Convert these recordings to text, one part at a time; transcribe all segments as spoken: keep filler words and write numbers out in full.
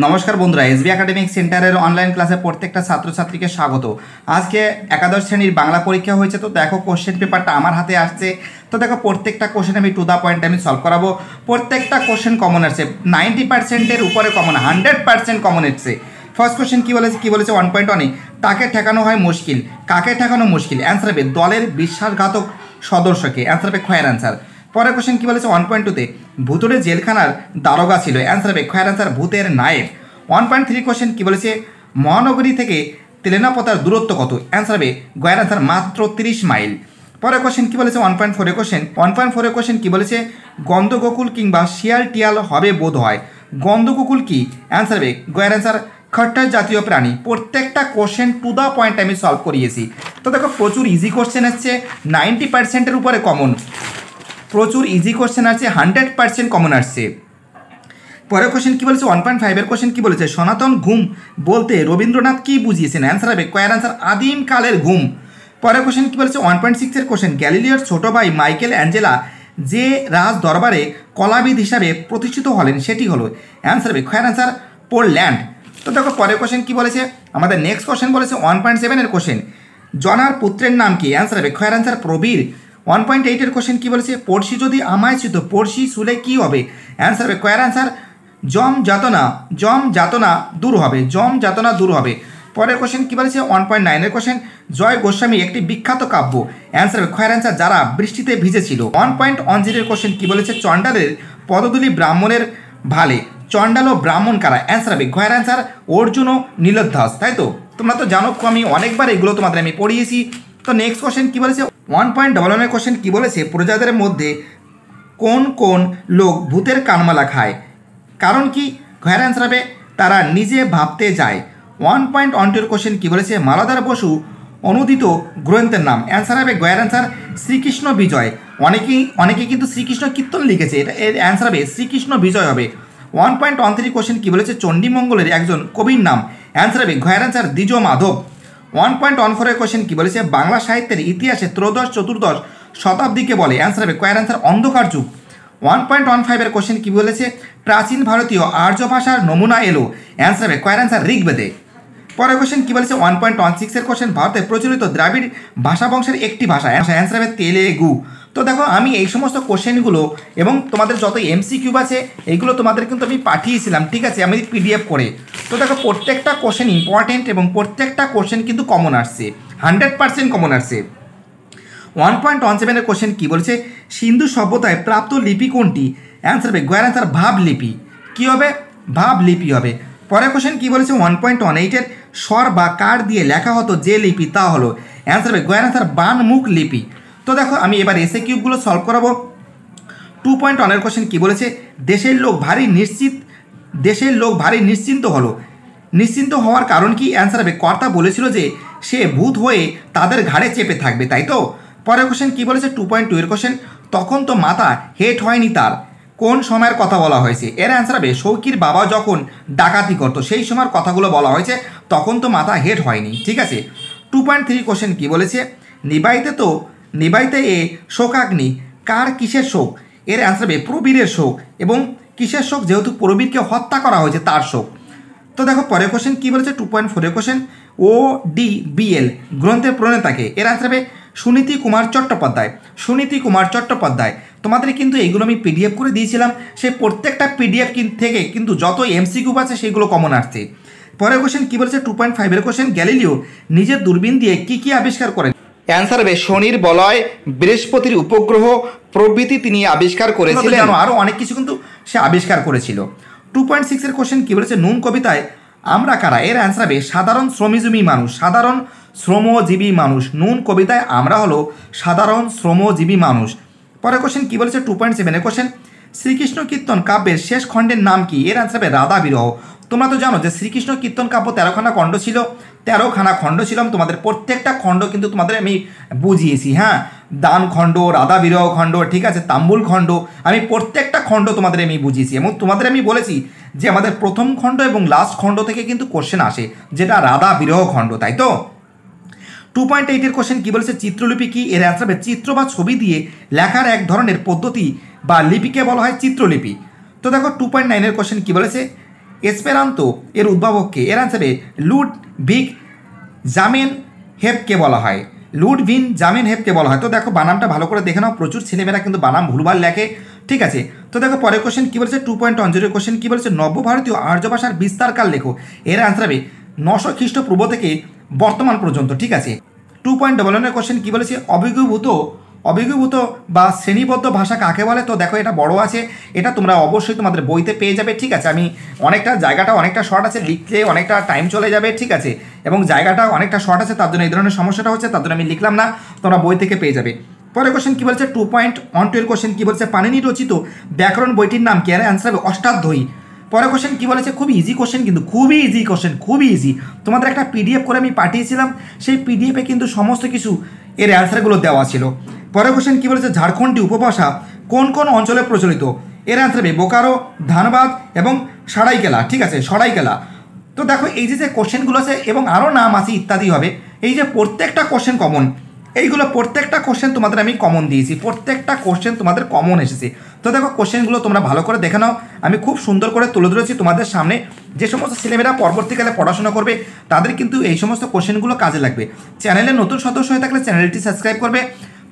नमस्कार बंधुरा SB academic centre online क्लासे प्रत्येकटा छात्र छात्री के स्वागत। आज के एकादश श्रेणी बांगला परीक्षा हो तो देखो क्वेश्चन पेपारटा आमार हाथे आसछे। तो देखो प्रत्येकटा क्वेश्चन हमें टू द पॉइंट हमें सल्व कराबो। प्रत्येकटा क्वेश्चन कमन आसछे नाइनटी पार्सेंटर ऊपर कमन हंड्रेड पार्सेंट कमन आसछे। फर्स्ट क्वेश्चन की बोले कि बोले वन पॉइंट वन ताके ठेकानो है मुश्किल। काके ठेकानो मुश्किल आंसर पे दलेर विश्वासघातक सदस्य के आंसर पे खैर आंसर। पर क्वेश्चन की बोले वन पॉइंट टू ते भूतरे जेलखानार दारोगा छिलो आंसर पे खैर आंसर भूतेर नायक। वन पॉइंट थ्री क्वेश्चन की बोले महानगरी थेके तेलेनापातार दूरत्व कत आंसर पे गैर आंसर मात्र त्रिश माइल। पर क्वेश्चन की बोले one point four question one point four question की बोले गन्धगोकुल किंबा शियाल टियाल हबे बोध हय। गन्धगोकुल की आंसर पे गैर आंसर खट्टा जातीय प्राणी। प्रत्येकटा क्वेश्चन टू द पॉइंट हमें सल्व करिएছি। तो देखो प्रचुर इजी क्वेश्चन आसছে नाइनटी पार्सेंटर ऊपर कमन। प्रचुर इजी क्वेश्चन आसছে हंड्रेड पार्सेंट कमन आसছে। পরের क्वेश्चन की বলেছে वन पॉइंट फाइव क्वेश्चन की বলেছে সনাতন ঘুম বলতে রবীন্দ্রনাथ কি বুঝিয়েছেন आंसर হবে কয়ের आंसर आदिम कालेर घुम। পরের क्वेश्चन की বলেছে वन पॉइंट सिक्स এর क्वेश्चन গ্যালিলিওর ছোট ভাই মাইকেল অ্যাঞ্জেলা যে রাজ দরবারে কলাবিদ হিসাবে প্রতিষ্ঠিত হলেন সেটি হলো आंसर হবে কয়ের आंसर পোল্যান্ড। तो देखो पर क्वेश्चन की बोले हमारे नेक्स्ट क्वेश्चन बोले वन पॉइंट सेवेन क्वेश्चन जनार पुत्रेर नाम की आंसर है खैर answer Prabir. One point eight question की बोले पड़शी जदि आमाय छुतो पड़शी सुले की होबे आंसर है खैर आंसर जम जातना। जम जातना दूर होबे जम जातना दूर होबे। पर क्वेश्चन की बोले वन पॉइंट नाइन क्वेश्चन जय गोस्वामी एक विख्यात काव्य आंसर है खैर आंसर जरा बृष्टिते भिजेछिल। One point one zero question की बोले चंडालेर पदधूलि ब्राह्मणेर भाले। चंडाल ब्राह्मण कारा आंसर है गैर आंसर अर्जुन नीलोद्धास। तई तो तुम्हारा तो जानो हमें अनेक बार एगो तुम्हारे पढ़िए। तो नेक्स्ट क्वेश्चन की one point double one question की बोले प्रजादेर मध्य कौन कौन लोक भूतेर कानमाला खाय कारण कि गैर आंसर है तारा निजे भावते जाए। One point one two question की बोले मालाधार बसु अनुदित ग्रंथेर नाम आंसर है गैर आंसर श्रीकृष्ण विजय। अनेके अनेके किन्तु श्रीकृष्ण कीर्तन लिखेछे एर आंसर है श्रीकृष्ण विजय है। One point one three question की बोले चंडीमंगलर एक कविर नाम आंसर है गैर answer Dwij Madhav. One point one four question की बोले बांगला साहित्य इतिहास त्रयोदश चतुर्दश शताब्दी के बोले आंसर है गैर आंसर अंधकार जुग। One point one five question की बोले प्राचीन भारतीय आर्य भाषार नमूना एलो आंसर है गैर आंसर ऋग्वेदे। पर क्वेश्चन की बोले one point one six question Bharat प्रचलित द्राविड़ भाषा वंशर एक भाषा आंसर है तेलुगु। तो देखो हमें ये समस्त क्वेश्चनगुलो एवं तुम्हारे जो एमसीक्यू आछे एगुलो तुम्हारे किन्तु आमि पाठियेछिलाम ठीक आछे आमि पीडिएफ करे। तो देखो प्रत्येकटा क्वेश्चन इम्पोर्टेंट एवं प्रत्येकटा क्वेश्चन किन्तु कमन आसछे हंड्रेड पार्सेंट कमन आसछे। One point one seven question की बोलछे सिंधु सभ्यताय प्राप्त लिपि कोनटी आंसर है गैर आंसर भावलिपि की होबे भावलिपि होबे। परेर क्वेश्चन की बोलछे वन पॉइंट वन एट एर स्वर बा कार दिए लेखा हतो जे लिपि ता हलो आंसर है गैर आंसर बानमुख लिपि। तो देखो हमें एबार एसे किऊबगुलो सल्व कराबो। टू पॉइंट वन क्वेश्चन की बोलेছে देशेर लोक भारी निश्चित देशेर लोक भारी निश्चिंत हलो। निश्चिंत होवार कारण कि आंसर है कर्ता बोलेछिलो जे से भूत होये तादेर घाड़े चेपे थाकबे ताई तो। परेर क्वेश्चन की बोलेছে टू पॉइंट टू एर क्वेश्चन तखन तो माथा हेट हयनि तार कोन समयेर कथा बला हयेछे एर आंसर है शौकिर बाबा जखन डाकाती करतो सेई समयेर कथागुलो बला हयेछे तखन तो माथा हेट हयनि ठीक आछे। टू पॉइंट थ्री क्वेश्चन की बोलेছে निबाइते तो निबाइते ए शोकाग्नि कार किसेर शोक एर आंसर है प्रबीर शोक एवं किसेर शोक जेहेतु प्रबीर के हत्या करा होयेछे तार शोक। तो देखो परेर क्वेश्चन की बोलेছে two point four question O D B L ग्रंथेर प्रणेता के एर आंसर है सुनीति कुमार चट्टोपाध्याय। सुनीति कुमार चट्टोपाध्याय तुम्हादेर किन्तु एइगुलो आमि पीडिएफ करे दियेछिलाम सेई प्रत्येकटा पीडिएफ थेके किन्तु जत एमसीकिउ आछे सेइगुलो कमन आसछे। परेर क्वेश्चन की बोलेছে टू पॉइंट फाइव एर क्वेश्चन ग्यालिलियो निजेर दूरबीन दिये कि कि आविष्कार करेन आंसर है शनिर बलय बृहस्पतिर उपग्रह प्रभृति आविष्कार करेछिलेन आरो अनेक किछु किन्तु से आविष्कार करेछिलो। टू पॉइंट सिक्स एर क्वेश्चन की बोलेছে नून कविताय आमरा कारा एर आंसर है साधारण श्रमजीवी मानुष। साधारण श्रमजीवी मानुष नून कविताय आमरा हलो साधारण श्रमजीवी मानुष। परेर क्वेश्चन की बोलेছে टू पॉइंट सेभेन एर क्वेश्चन श्रीकृष्ण कीर्तन काव्य शेष खंडेर नाम कि एर आंसर है राधा विरह। तुम्हारा तो जानो जे श्रीकृष्ण कीर्तन काव्य तेरोखाना खंड छिलो तेरोखाना खंड छिलो तुम्हारे प्रत्येकटा खंड किन्तु तुम्हारे आमि बुझिएছি हाँ दान खंड राधा विरह खंड ठीक आछे ताम्बुल खंड आमि प्रत्येकटा खंड तुम्हारे आमि बुझिएছি एवं तुम्हारे आमि बोलेছি যে আমাদের প্রথম খণ্ড এবং লাস্ট খণ্ড থেকে কিন্তু কোশ্চেন আসে যেটা রাধা বিরহ খণ্ড তাই তো। टू पॉइंट एट एर क्वेश्चन की बोलेছে চিত্রলিপি কি এর आंसर হবে চিত্র বা ছবি দিয়ে লেখার এক ধরনের পদ্ধতি বা লিপিকে বলা হয় চিত্রলিপি। তো দেখো टू पॉइंट नाइन एर क्वेश्चन की बोलेছে এসপেরান্তো এর উদ্ভাবককে এর আনসারে লুডভিগ জামেনহেফকে বলা হয়। লুডভিগ জামেনহেফকে বলা হয়। তো দেখো বানামটা ভালো করে দেখে নাও, প্রচুর ছেলেমেয়েরা কিন্তু বানাম ভুলভাল লেখে, ঠিক আছে। তো দেখো পরের কোশ্চেন কী বলেছে, two point one zero question কী বলেছে, নব্যভারতীয় আর্য ভাষার বিস্তারকাল লেখো। এর আনসার হবে নশো খ্রিস্টপূর্ব থেকে বর্তমান পর্যন্ত, ঠিক আছে। টু পয়েন্ট ডবল ওয়ানের কোশ্চেন কী বলেছে, অবিজ্ঞভূত অবিজ্ঞভূত বা শ্রেণীবদ্ধ ভাষা কাকে বলে। তো দেখো এটা বড় আছে, এটা তোমরা অবশ্যই তোমাদের বইতে পেয়ে যাবে, ঠিক আছে। আমি অনেকটা জায়গাটা অনেকটা শর্ট আছে, লিখলে অনেকটা টাইম চলে যাবে, ঠিক আছে, এবং জায়গাটা অনেকটা শর্ট আছে, তার জন্য এই ধরনের সমস্যাটা হচ্ছে, তার জন্য আমি লিখলাম না, তোমরা বই থেকে পেয়ে যাবে। পরের কোশ্চেন কী বলছে, টু পয়েন্ট ওয়ান টু এর কোশ্চেন কী বলছে, পাণিনি রচিত ব্যাকরণ বইটির নাম কি। আর অ্যান্সার হবে অষ্টাধ্যায়ী। পরের কোশ্চেন কী বলেছে, খুবই ইজি কোশ্চেন কিন্তু, খুবই ইজি কোশ্চেন, খুবই ইজি। তোমাদের একটা পিডিএফ করে আমি পাঠিয়েছিলাম, সেই পিডিএফে কিন্তু সমস্ত কিছু এর অ্যান্সারগুলো দেওয়া ছিল। পরের কোশ্চেন কী বলেছে, ঝাড়খণ্ডী উপভাষা কোন কোন অঞ্চলে প্রচলিত। এর অ্যান্সার হবে বোকারো, ধানবাদ এবং সারাইকেলা, ঠিক আছে, সরাইকেলা। তো দেখো এই যে যে কোশ্চেনগুলো আছে এবং আরও নাম আছে ইত্যাদি হবে, এই যে প্রত্যেকটা কোশ্চেন কমন, এইগুলো প্রত্যেকটা কোশ্চেন তোমাদের আমি কমন দিয়েছি, প্রত্যেকটা কোশ্চেন তোমাদের কমন এসেছে। তো দেখো কোশ্চেনগুলো তোমরা ভালো করে দেখে নাও, আমি খুব সুন্দর করে তুলে ধরেছি তোমাদের সামনে। যে সমস্ত ছেলেমেয়েরা পরবর্তীকালে পড়াশোনা করবে তাদের কিন্তু এই সমস্ত কোশ্চেনগুলো কাজে লাগবে। চ্যানেলে নতুন সদস্য হয়ে থাকলে চ্যানেলটি সাবস্ক্রাইব করবে,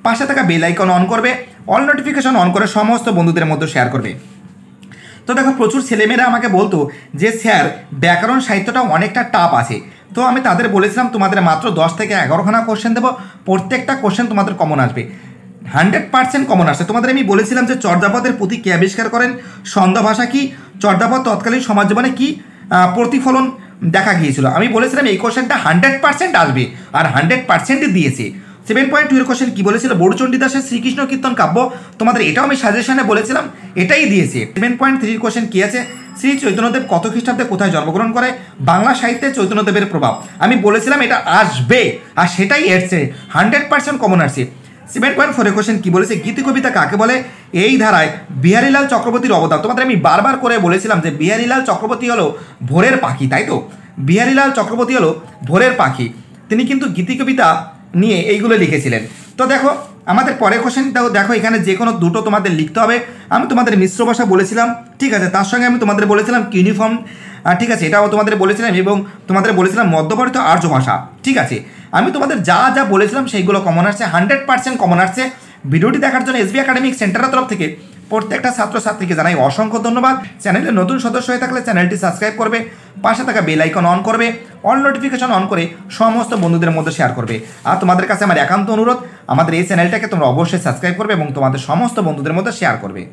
পাশে থাকা বেল আইকন অন করবে, অল নোটিফিকেশন অন করে সমস্ত বন্ধুদের মধ্যে শেয়ার করবে। তো দেখো প্রচুর ছেলেমেয়েরা আমাকে বলতো যে স্যার ব্যাকরণ সাহিত্যটা অনেকটা টাফ আছে। তো আমি তাদের বলেছিলাম তোমাদের মাত্র দশ থেকে এগারোখানা কোশ্চেন দেবো, প্রত্যেকটা কোশ্চেন তোমাদের কমন আসবে, হান্ড্রেড পার্সেন্ট কমন আসবে। তোমাদের আমি বলেছিলাম যে চর্যাপদের পুঁথি কে আবিষ্কার করেন, ছন্দ ভাষা কী, চর্যাপদ তৎকালীন সমাজ জীবনে কী প্রতিফলন দেখা গিয়েছিল। আমি বলেছিলাম এই কোশ্চেনটা হান্ড্রেড পার্সেন্ট আসবে, আর হান্ড্রেড পার্সেন্টই দিয়েছে। সেভেন পয়েন্ট টু এর কোশ্চেন কী বলেছিল, বড়ুচণ্ডী দাসের শ্রীকৃষ্ণ কীর্তন কাব্য, তোমাদের এটাও আমি সাজেশনে বলেছিলাম, এটাই দিয়েছে। সেভেন পয়েন্ট থ্রির কোশ্চেন কী আছে, শ্রী চৈতন্যদেব কত খ্রিস্টাব্দে কোথায় জন্মগ্রহণ করে, বাংলা সাহিত্যে চৈতন্যদেবের প্রভাব। আমি বলেছিলাম এটা আসবে, আর সেটাই এসছে, হান্ড্রেড পার্সেন্ট কমন আসছে। সেভেন পয়েন্ট ফোরের কোশ্চেন কী বলেছে, গীতি কবিতা কাকে বলে, এই ধারায় বিহারীলাল চক্রবর্তীর অবদান। তোমাদের আমি বারবার করে বলেছিলাম যে বিহারীলাল চক্রবর্তী হলো ভোরের পাখি, তাই তো, বিহারীলাল চক্রবর্তী হলো ভোরের পাখি, তিনি কিন্তু গীতি কবিতা নিয়ে এইগুলো লিখেছিলেন। তো দেখো আমাদের পরের কোশ্চেনটাও দেখো, এখানে যে কোনো দুটো তোমাদের লিখতে হবে। আমি তোমাদের মিশ্র ভাষা বলেছিলাম, ঠিক আছে, তার সঙ্গে আমি তোমাদের বলেছিলাম ইউনিফর্ম, ঠিক আছে, এটাও তোমাদের বলেছিলাম, এবং তোমাদের বলেছিলাম মধ্যভারতীয় আর্য ভাষা, ঠিক আছে। আমি তোমাদের যা যা বলেছিলাম সেইগুলো কমন আসছে, হান্ড্রেড পার্সেন্ট কমন আসছে। ভিডিওটি দেখার জন্য এসবি একাডেমিক সেন্টারের তরফ থেকে প্রত্যেকটা ছাত্রছাত্রীকে জানাই অসংখ্য ধন্যবাদ। চ্যানেলে নতুন সদস্য হয়ে থাকলে চ্যানেলটি সাবস্ক্রাইব করবে, পাশে থাকা বেল আইকন অন করবে, অল নোটিফিকেশন অন করে সমস্ত বন্ধুদের মধ্যে শেয়ার করবে। আর তোমাদের কাছে আমার একান্ত অনুরোধ, আমাদের এই চ্যানেলটাকে তোমরা অবশ্যই সাবস্ক্রাইব করবে এবং তোমাদের সমস্ত বন্ধুদের মধ্যে শেয়ার করবে।